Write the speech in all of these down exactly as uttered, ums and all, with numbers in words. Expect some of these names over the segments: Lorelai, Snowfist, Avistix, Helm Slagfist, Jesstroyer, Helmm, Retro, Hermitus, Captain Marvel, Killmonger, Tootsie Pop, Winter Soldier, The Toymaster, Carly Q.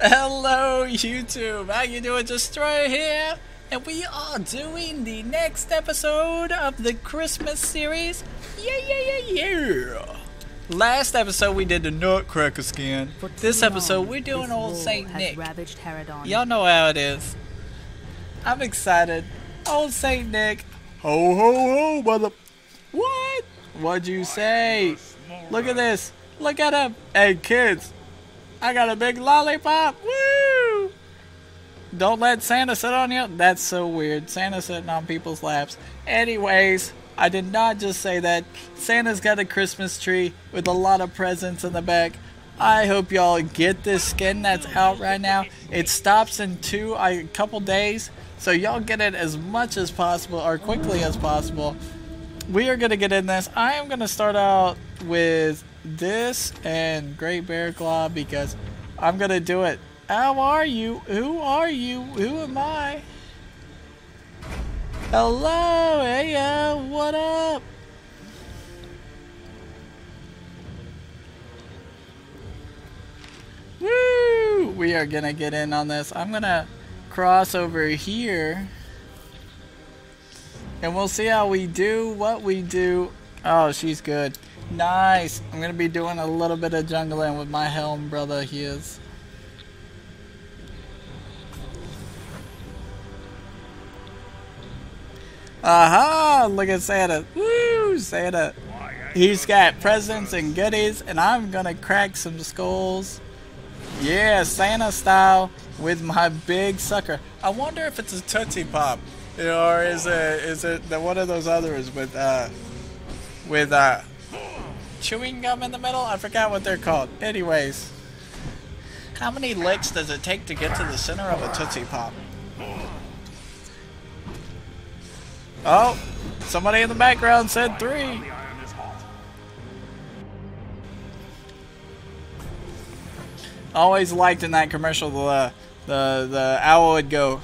Hello YouTube, how you doing? Jesstroyer here, and we are doing the next episode of the Christmas series. Yeah, yeah, yeah, yeah. Last episode we did the Nutcracker skin. This episode we're doing old Saint Nick. Y'all know how it is. I'm excited. Old Saint Nick. Ho ho ho, mother. What? What'd you say? Look at this. Look at him. Hey kids. I got a big lollipop! Woo! Don't let Santa sit on you? That's so weird. Santa's sitting on people's laps. Anyways, I did not just say that. Santa's got a Christmas tree with a lot of presents in the back. I hope y'all get this skin that's out right now. It stops in two, a couple days, so y'all get it as much as possible or quickly as possible. We are going to get in this. I am going to start out with this and Great Bear Claw because I'm gonna do it. How are you? Who are you? Who am I? Hello, hey, uh, what up? Woo! We are gonna get in on this. I'm gonna cross over here and we'll see how we do, what we do. Oh, she's good. Nice. I'm gonna be doing a little bit of jungling with my Helm brother. He is. Aha! Uh-huh, look at Santa. Woo! Santa. He's got presents and goodies, and I'm gonna crack some skulls. Yeah, Santa style with my big sucker. I wonder if it's a Tootsie Pop, or is it is it the, one of those others with uh with uh. chewing gum in the middle? I forgot what they're called. Anyways, how many licks does it take to get to the center of a Tootsie Pop? Oh, somebody in the background said three. Always liked in that commercial the the the owl would go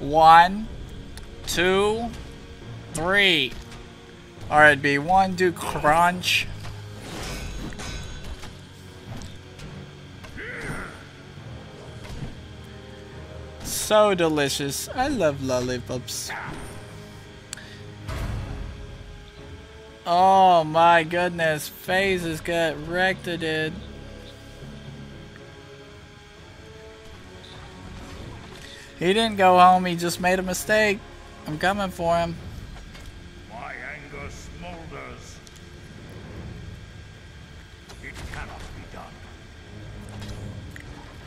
one, two, three, or it'd be one, two, crunch. So delicious. I love lollipops. Oh my goodness. Phases got wrecked, dude. He didn't go home. He just made a mistake. I'm coming for him. My anger smolders. It cannot be done.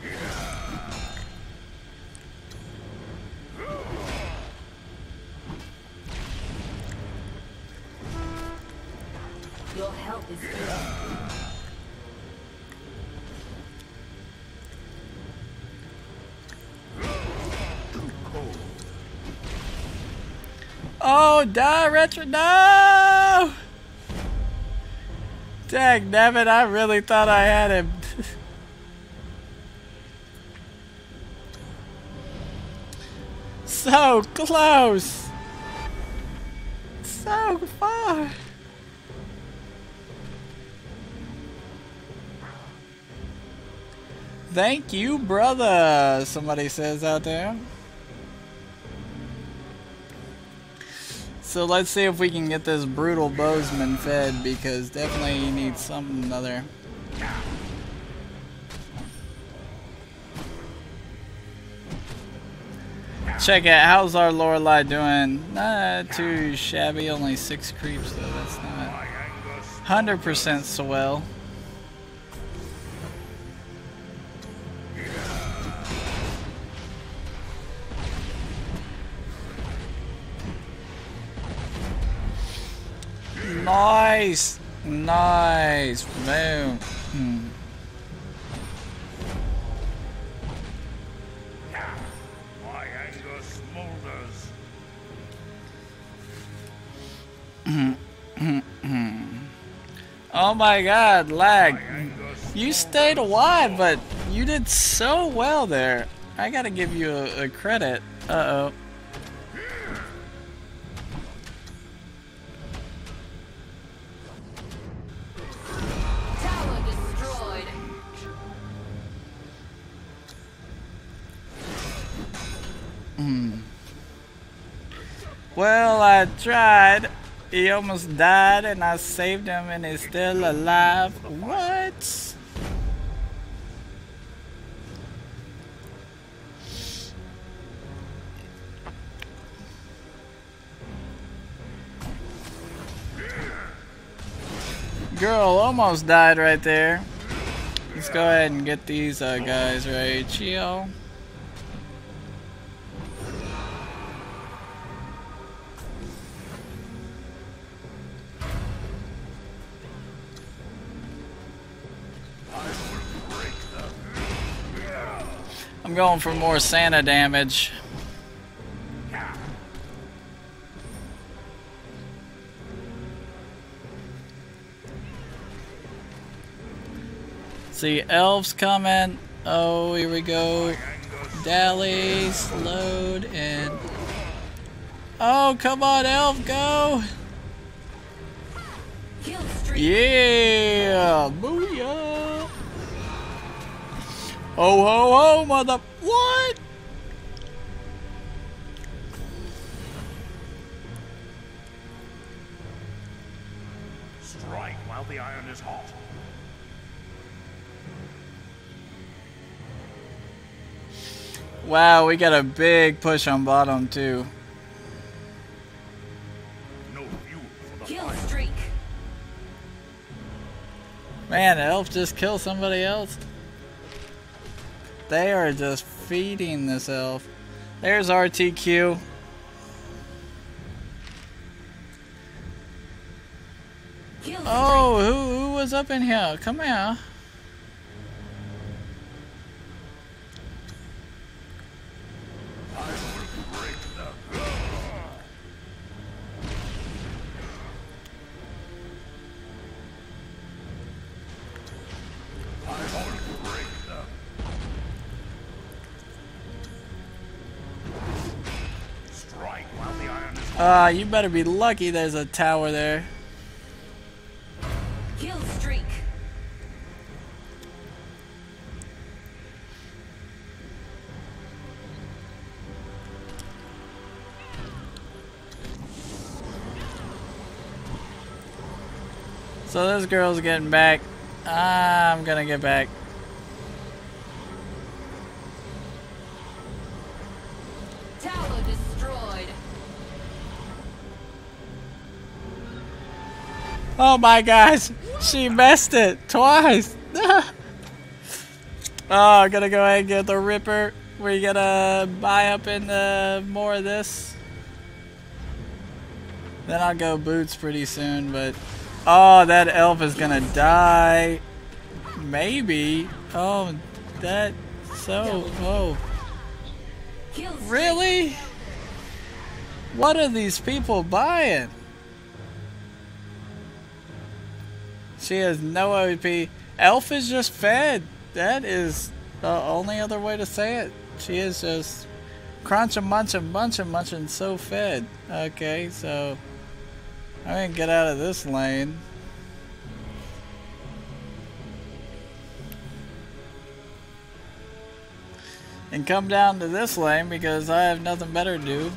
Yeah. Your help is yeah. Oh, die, Retro! No! Dang, dammit, I really thought I had him. So close! So far! Thank you, brother, somebody says out there. So let's see if we can get this brutal Bozeman fed, because definitely he needs something other. Check out, how's our Lorelai doing? Not too shabby, only six creeps though, that's not one hundred percent swell. Nice, nice, boom. Hmm. My anger smolders. Oh my God, lag! You stayed alive, but you did so well there. I gotta give you a, a credit. Uh oh. Hmm. Well, I tried. He almost died and I saved him and he's still alive. What? Girl almost died right there. Let's go ahead and get these uh, guys right. Chill. I'm going for more Santa damage. See, elves coming. Oh, here we go. Dally, slowed, and... Oh, come on, elf, go! Yeah! Booyah! Ho ho ho, mother... What? Strike while the iron is hot. Wow, we got a big push on bottom too. No fuel for the kill streak. Man, elf just killed somebody else. They are just feeding this elf. There's R T Q. Oh, who, who was up in here? Come here. Ah, uh, you better be lucky there's a tower there. Kill streak. So this girl's getting back. I'm gonna get back. Oh my gosh, she messed it twice. Oh, I'm gonna go ahead and get the Ripper. We're gonna buy up into more of this. Then I'll go boots pretty soon, but... Oh, that elf is gonna die. Maybe. Oh, that... So... Oh. Really? What are these people buying? She has no O P. Elf is just fed. That is the only other way to say it. She is just crunching, munching, munching, munching, so fed. Okay, so I'm gonna get out of this lane. And come down to this lane because I have nothing better to do.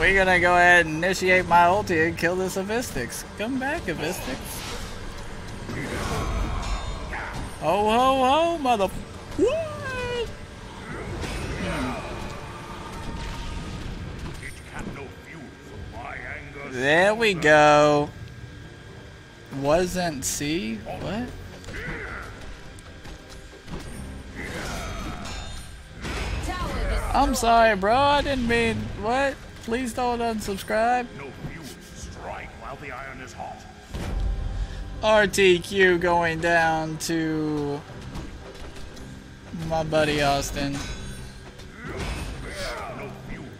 We're gonna go ahead and initiate my ulti and kill this Avistix. Come back, Avistix. Ho ho ho, mother... What? Hmm. There we go. Wasn't C? What? I'm sorry, bro. I didn't mean... What? Please don't unsubscribe. No fuel. Strike while the iron is hot. R T Q going down to my buddy Austin. No fuel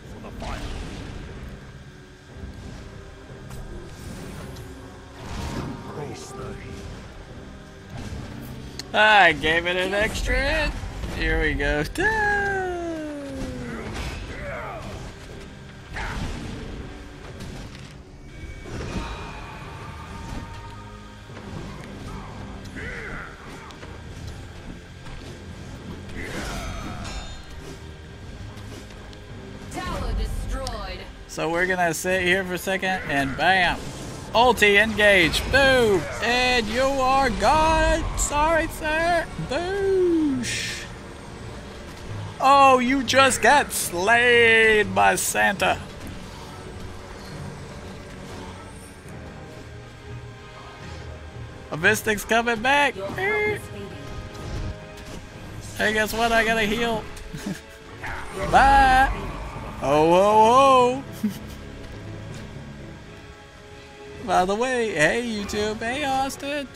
for the fire. I gave it an extra. Here we go. So we're gonna sit here for a second and bam! Ulti engage! Boom! And you are gone! Sorry, sir! Boosh! Oh, you just got slayed by Santa! Avistix coming back! Hey, guess what? I gotta heal! Bye! Oh, oh, oh! By the way, hey YouTube, hey Austin!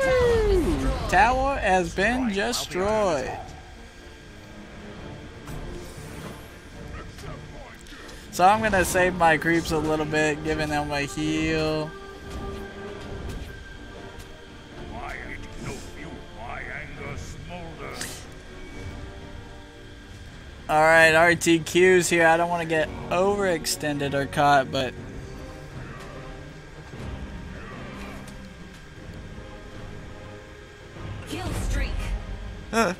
Woo. Tower has been destroyed. So I'm gonna save my creeps a little bit, giving them a heal. Alright, R T Q's here. I don't want to get overextended or caught, but... Kill streak. Huh.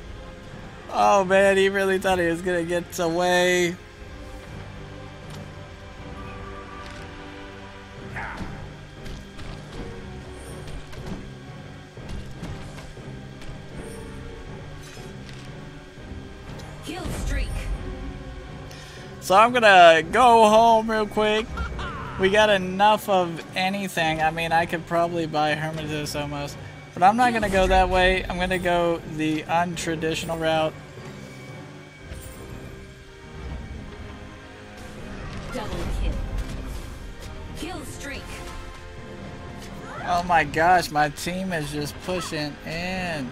Oh man, he really thought he was going to get away. So I'm gonna go home real quick. We got enough of anything. I mean, I could probably buy Hermitus almost, but I'm not gonna go that way. I'm gonna go the untraditional route. Double kill. Kill streak. Oh my gosh, my team is just pushing in.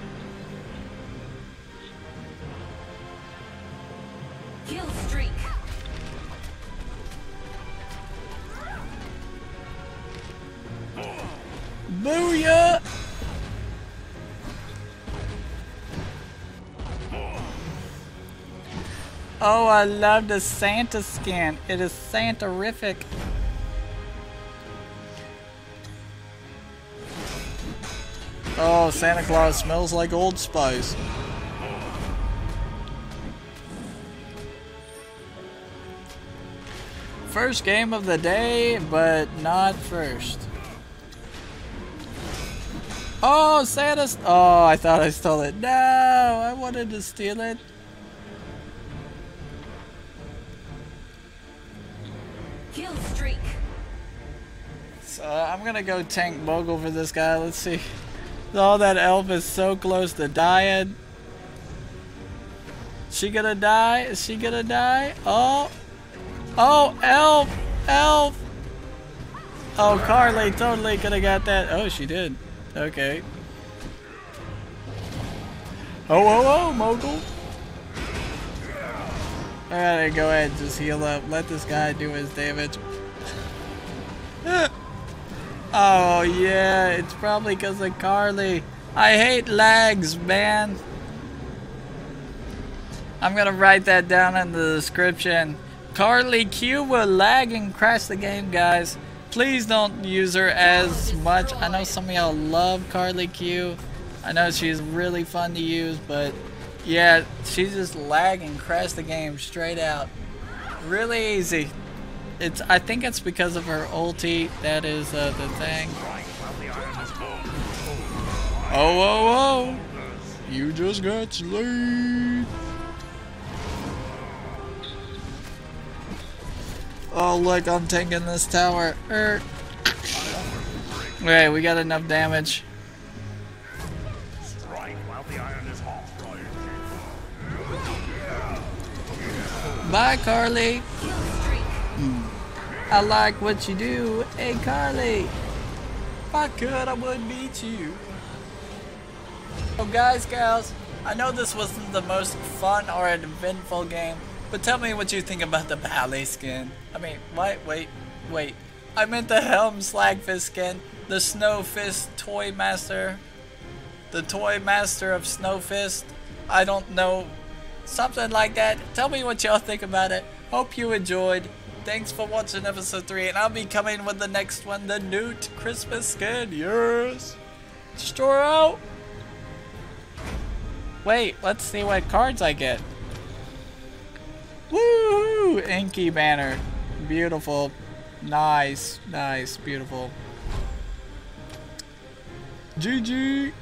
Kill streak. Booyah! Oh, I love the Santa skin. It is Santa-rific. Oh, Santa Claus smells like Old Spice. First game of the day, but not first. Oh, Santa! St oh, I thought I stole it. No, I wanted to steal it. Kill streak. So I'm gonna go tank mogul for this guy. Let's see. Oh, that elf is so close to dying. Is she gonna die? Is she gonna die? Oh, oh, elf, elf. Oh, Carly totally could have got that. Oh, she did. Okay. Oh, oh, oh, mogul! I gotta go ahead and just heal up. Let this guy do his damage. Oh, yeah, it's probably because of Carly. I hate lags, man. I'm gonna write that down in the description. Carly Q will lag and crash the game, guys. Please don't use her as much. I know some of y'all love Carly Q. I know she's really fun to use, but yeah, she's just lagging, crash the game straight out. Really easy. It's. I think it's because of her ulti. That is uh, the thing. Oh, oh, oh. You just got slayed. Oh look, I'm tanking this tower. Er. Alright, we got enough damage. Bye Carly! Mm. I like what you do. Hey Carly! If I could, I would beat you. So guys, gals, I know this wasn't the most fun or eventful game, but tell me what you think about the ballet skin. I mean, wait, wait, wait. I meant the Helm Slagfist skin, the Snowfist Toymaster, the Toymaster of Snowfist. I don't know, something like that. Tell me what y'all think about it. Hope you enjoyed. Thanks for watching episode three, and I'll be coming with the next one, the Newt Christmas skin. Yes, Jesstroyer out. Wait, let's see what cards I get. Woo! Inky Banner. Beautiful. Nice, nice, beautiful. G G!